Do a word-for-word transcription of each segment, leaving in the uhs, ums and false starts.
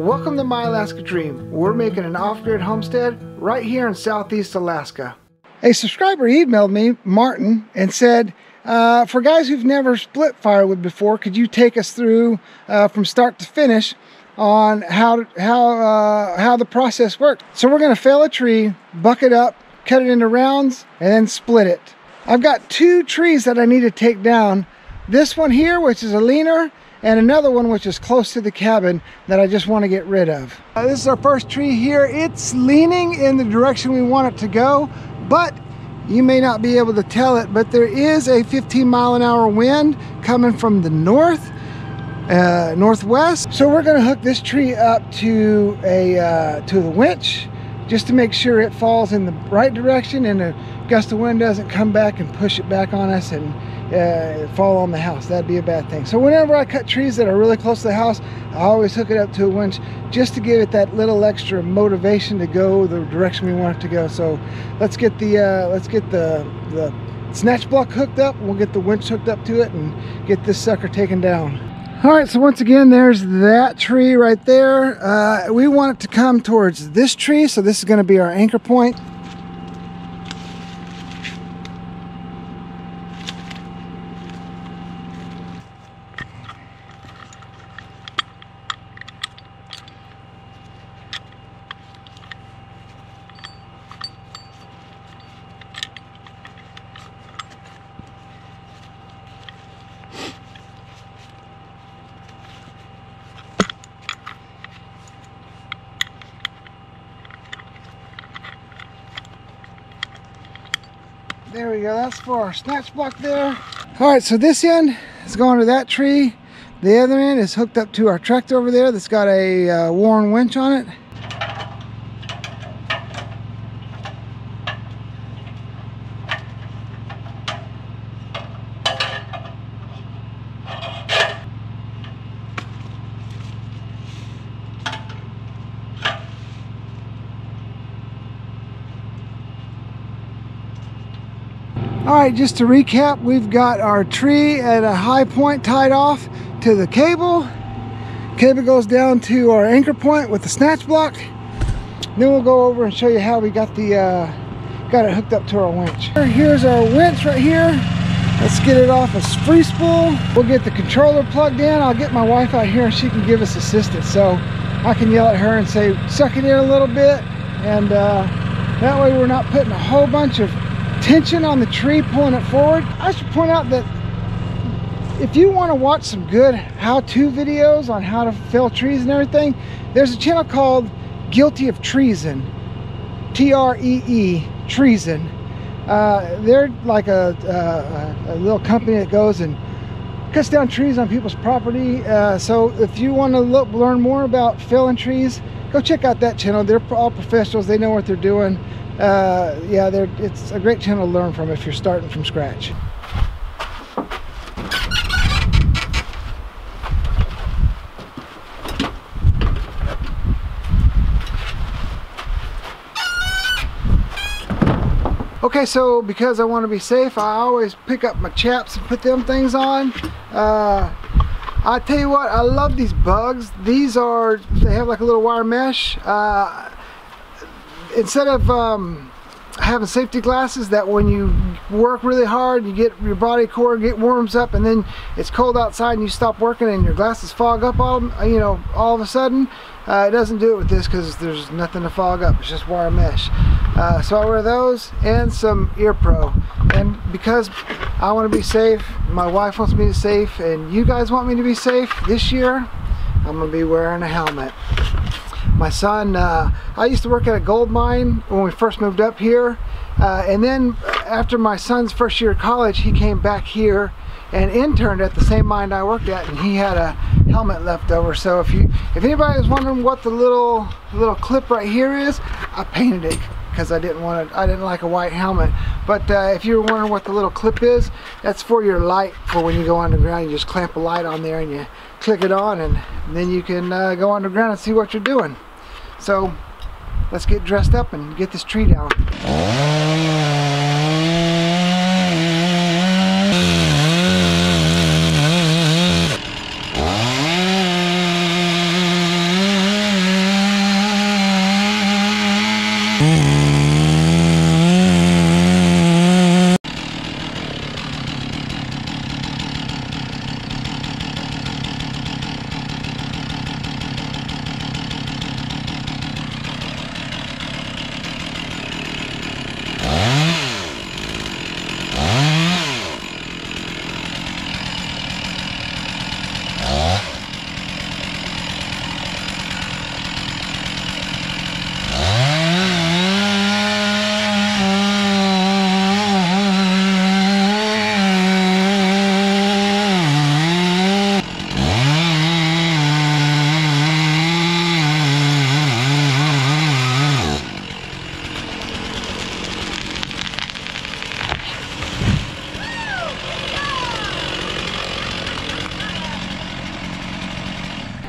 Welcome to My Alaska Dream. We're making an off-grid homestead right here in Southeast Alaska. A subscriber emailed me, Martin, and said, uh, for guys who've never split firewood before, could you take us through uh, from start to finish on how, how, uh, how the process works? So we're gonna fell a tree, buck it up, cut it into rounds, and then split it. I've got two trees that I need to take down. This one here, which is a leaner, and another one which is close to the cabin that I just want to get rid of. Uh, this is our first tree here. It's leaning in the direction we want it to go, but you may not be able to tell it, but there is a fifteen mile an hour wind coming from the north, uh, northwest. So we're gonna hook this tree up to a uh, to the winch just to make sure it falls in the right direction and a gust of wind doesn't come back and push it back on us and Uh, fall on the house. That'd be a bad thing. So whenever I cut trees that are really close to the house, I always hook it up to a winch just to give it that little extra motivation to go the direction we want it to go. So let's get the uh, let's get the, the snatch block hooked up. We'll get the winch hooked up to it and get this sucker taken down. All right, so once again, there's that tree right there. Uh, we want it to come towards this tree, so this is going to be our anchor point. There we go, that's for our snatch block there. All right, so this end is going to that tree. The other end is hooked up to our tractor over there that's got a uh, Warren winch on it. All right, just to recap, we've got our tree at a high point tied off to the cable. Cable goes down to our anchor point with the snatch block. Then we'll go over and show you how we got the uh, got it hooked up to our winch. Here's our winch right here. Let's get it off a free spool. We'll get the controller plugged in. I'll get my wife out here and she can give us assistance. So I can yell at her and say, suck it in a little bit. And uh, that way we're not putting a whole bunch of tension on the tree pulling it forward. I should point out that if you want to watch some good how-to videos on how to fell trees and everything, there's a channel called Guilty of Treason, T R E E, Treason. Uh, they're like a, uh, a little company that goes and cuts down trees on people's property. Uh, so if you want to look, learn more about felling trees, go check out that channel. They're all professionals. They know what they're doing. Uh, yeah, it's a great channel to learn from if you're starting from scratch. Okay, so because I want to be safe, I always pick up my chaps and put them things on. Uh, I tell you what, I love these bugs. These are, they have like a little wire mesh. Uh, Instead of um, having safety glasses that when you work really hard, you get your body core get warms up and then it's cold outside and you stop working and your glasses fog up all, you know, all of a sudden, uh, it doesn't do it with this because there's nothing to fog up. It's just wire mesh. Uh, so I wear those and some ear pro. And because I want to be safe, my wife wants me to be safe, and you guys want me to be safe, this year I'm going to be wearing a helmet. My son, uh, I used to work at a gold mine when we first moved up here. Uh, and then after my son's first year of college, he came back here and interned at the same mine I worked at, and he had a helmet left over. So if you, if anybody was wondering what the little little clip right here is, I painted it because I didn't want to, I didn't like a white helmet. But uh, if you were wondering what the little clip is, that's for your light for when you go underground. You just clamp a light on there and you click it on, and then you can uh, go underground and see what you're doing. So let's get dressed up and get this tree down.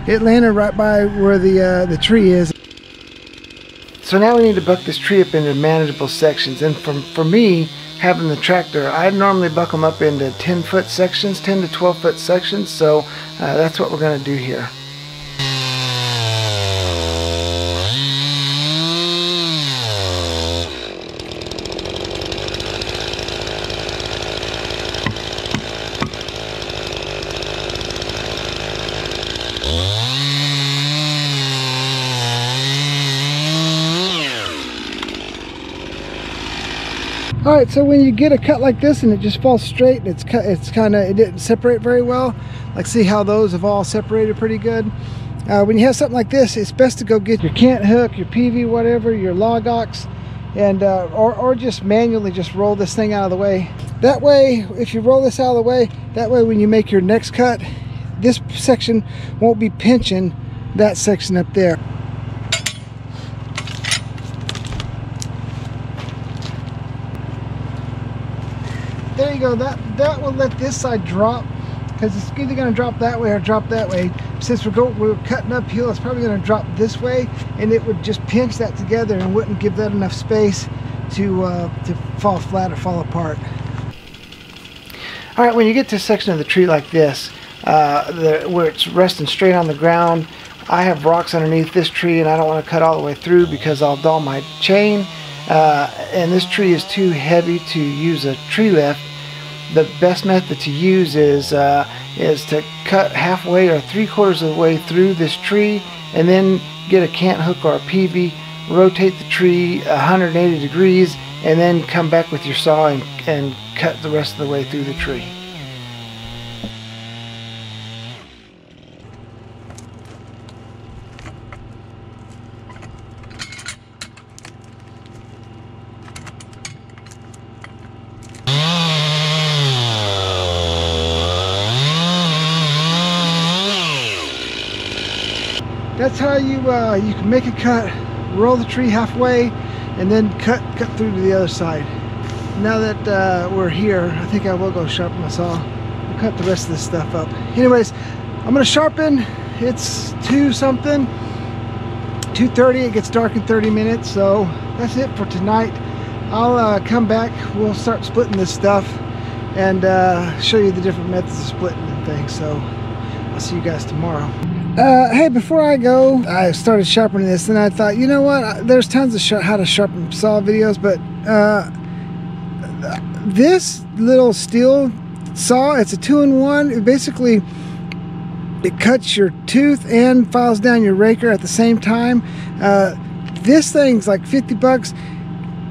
It landed right by where the uh, the tree is. So now we need to buck this tree up into manageable sections. And for, for me, having the tractor, I normally buck them up into ten foot sections, ten to twelve foot sections. So uh, that's what we're going to do here. All right, so when you get a cut like this and it just falls straight and it's cut, it's kind of, it didn't separate very well. Like, see how those have all separated pretty good. Uh, when you have something like this, it's best to go get your cant hook, your P V, whatever, your Log Ox, and uh, or or just manually just roll this thing out of the way. That way, if you roll this out of the way, that way when you make your next cut, this section won't be pinching that section up there. There you go. That that will let this side drop, because it's either going to drop that way or drop that way. Since we're going, we're cutting uphill, it's probably going to drop this way, and it would just pinch that together and wouldn't give that enough space to uh, to fall flat or fall apart. All right, when you get to a section of the tree like this, uh, the, where it's resting straight on the ground, I have rocks underneath this tree, and I don't want to cut all the way through because I'll dull my chain. Uh, and this tree is too heavy to use a tree lift. The best method to use is uh, is to cut halfway or three quarters of the way through this tree, and then get a cant hook or a P V, rotate the tree one hundred eighty degrees, and then come back with your saw and, and cut the rest of the way through the tree. That's how you uh, you can make a cut, roll the tree halfway, and then cut cut through to the other side. Now that uh, we're here, I think I will go sharpen my saw. We'll cut the rest of this stuff up. Anyways, I'm gonna sharpen. It's two something, two thirty. It gets dark in thirty minutes, so that's it for tonight. I'll uh, come back. We'll start splitting this stuff and uh, show you the different methods of splitting and things. So I'll see you guys tomorrow. Uh, hey, before I go, I started sharpening this, and I thought, you know what? There's tons of sh how to sharpen saw videos, but uh, this little Stihl saw—it's a two-in-one. It basically, it cuts your tooth and files down your raker at the same time. Uh, this thing's like fifty bucks.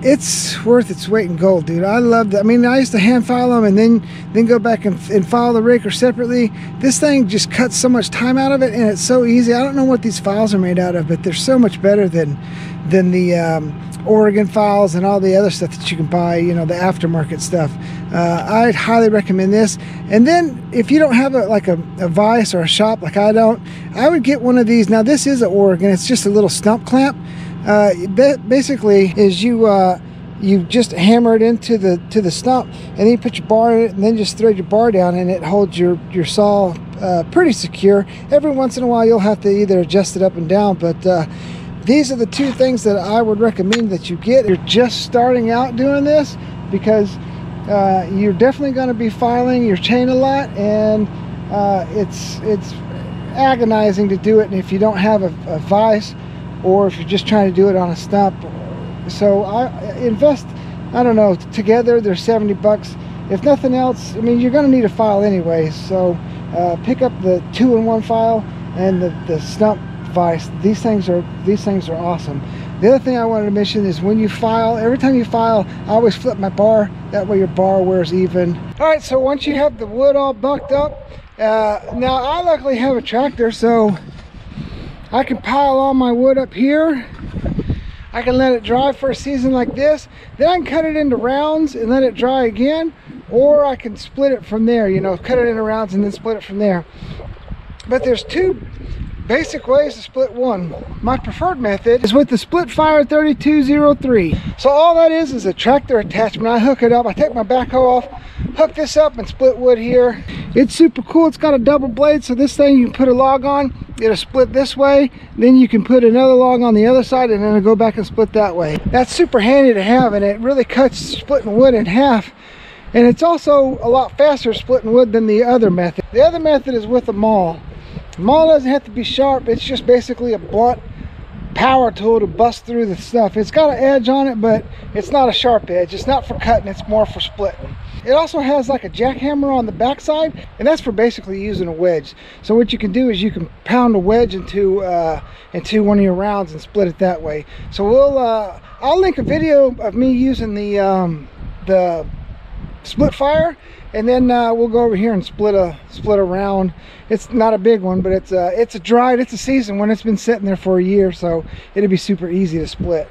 It's worth its weight in gold, dude. I loved it. I mean, I used to hand file them and then then go back and, and file the raker separately. This thing just cuts so much time out of it, and it's so easy. I don't know what these files are made out of, but they're so much better than than the um, Oregon files and all the other stuff that you can buy, you know, the aftermarket stuff. Uh, I'd highly recommend this. And then if you don't have a, like a, a vise or a shop like I don't, I would get one of these. Now, this is an Oregon. It's just a little stump clamp. Uh, that basically is you uh, you just hammer it into the to the stump, and then you put your bar in it, and then just thread your bar down, and it holds your your saw uh, pretty secure. Every once in a while, you'll have to either adjust it up and down, but uh, these are the two things that I would recommend that you get if you're just starting out doing this, because uh, you're definitely going to be filing your chain a lot, and uh, it's it's agonizing to do it. And if you don't have a, a vise, or if you're just trying to do it on a stump, so I invest, I don't know, together they're seventy bucks. If nothing else, I mean, you're going to need a file anyway, so uh, pick up the two in one file and the, the stump vise. These things are these things are awesome. The other thing I wanted to mention is when you file, every time you file, I always flip my bar. That way your bar wears even. All right, so once you have the wood all bucked up, uh, now I luckily have a tractor, so I can pile all my wood up here. I can let it dry for a season like this, then I can cut it into rounds and let it dry again, or I can split it from there, you know, cut it into rounds and then split it from there. But there's two basic ways to split one. My preferred method is with the Split Fire thirty-two oh three. So all that is is a tractor attachment. I hook it up, I take my backhoe off, hook this up and split wood here. It's super cool. It's got a double blade, so this thing you can put a log on, it'll split this way, then you can put another log on the other side and then it'll go back and split that way. That's super handy to have, and it really cuts splitting wood in half, and it's also a lot faster splitting wood than the other method. The other method is with a maul. The maul doesn't have to be sharp, it's just basically a blunt power tool to bust through the stuff. It's got an edge on it, but it's not a sharp edge. It's not for cutting, it's more for splitting. It also has like a jackhammer on the backside, and that's for basically using a wedge. So what you can do is you can pound a wedge into uh, into one of your rounds and split it that way. So we'll uh, I'll link a video of me using the um, the Split Fire, and then uh, we'll go over here and split a split a round. It's not a big one, but it's a, it's a dried, it's a seasoned one. It's been sitting there for a year, so it'll be super easy to split.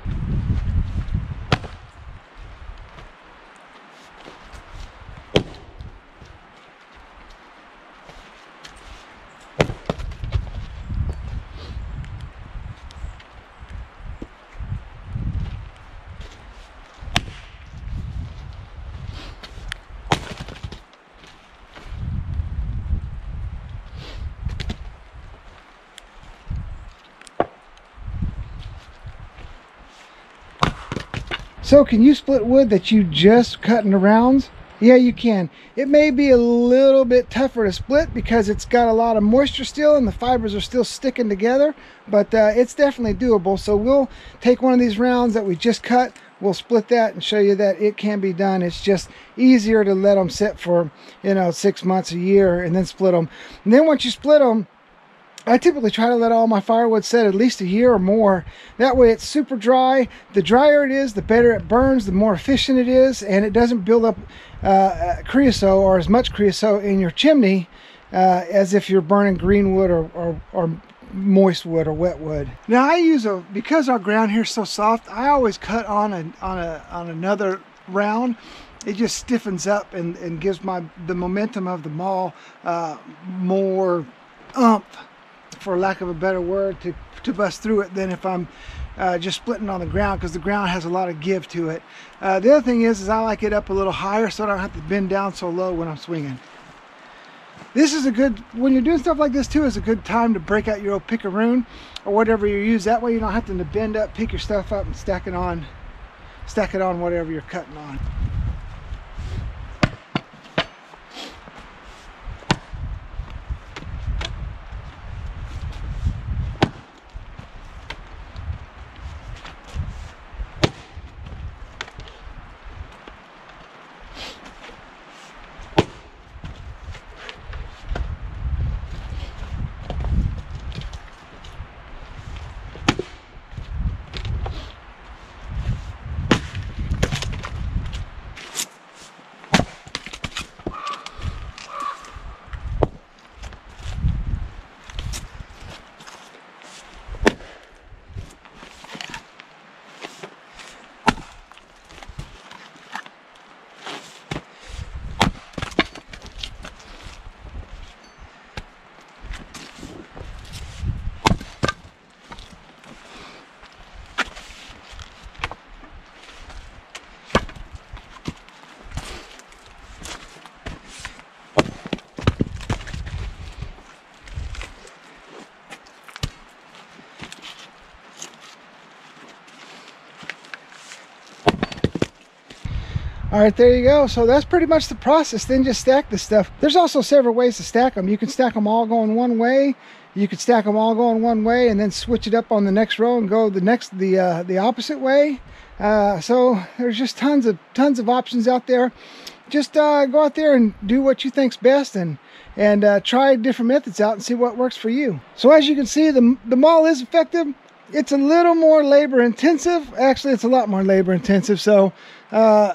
So can you split wood that you just cut into rounds? Yeah, you can. It may be a little bit tougher to split because it's got a lot of moisture still and the fibers are still sticking together, but uh, it's definitely doable. So we'll take one of these rounds that we just cut, we'll split that and show you that it can be done. It's just easier to let them sit for, you know, six months, a year, and then split them. And then once you split them, I typically try to let all my firewood set at least a year or more. That way it's super dry. The drier it is, the better it burns, the more efficient it is, and it doesn't build up uh, creosote or as much creosote in your chimney uh, as if you're burning green wood or, or, or moist wood or wet wood. Now I use a, because our ground here is so soft, I always cut on, a, on, a, on another round. It just stiffens up and, and gives my the momentum of the maul uh, more umph, for lack of a better word, to, to bust through it than if I'm uh, just splitting on the ground, because the ground has a lot of give to it. Uh, the other thing is, is I like it up a little higher so I don't have to bend down so low when I'm swinging. This is a good, when you're doing stuff like this too, is a good time to break out your old picaroon or whatever you use. That way you don't have to bend up, pick your stuff up and stack it on, stack it on whatever you're cutting on. All right, there you go. So that's pretty much the process. Then just stack this stuff. There's also several ways to stack them. You can stack them all going one way. You could stack them all going one way and then switch it up on the next row and go the next the uh, the opposite way. Uh, so there's just tons of tons of options out there. Just uh, go out there and do what you think's best, and and uh, try different methods out and see what works for you. So as you can see, the the maul is effective. It's a little more labor intensive. Actually, it's a lot more labor intensive. So uh,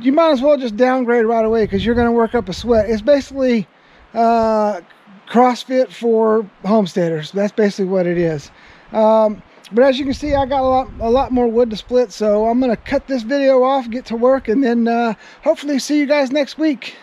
you might as well just downgrade right away, because you're going to work up a sweat. It's basically uh, CrossFit for homesteaders. That's basically what it is. Um, but as you can see, I got a lot, a lot more wood to split. So I'm going to cut this video off, get to work, and then uh, hopefully see you guys next week.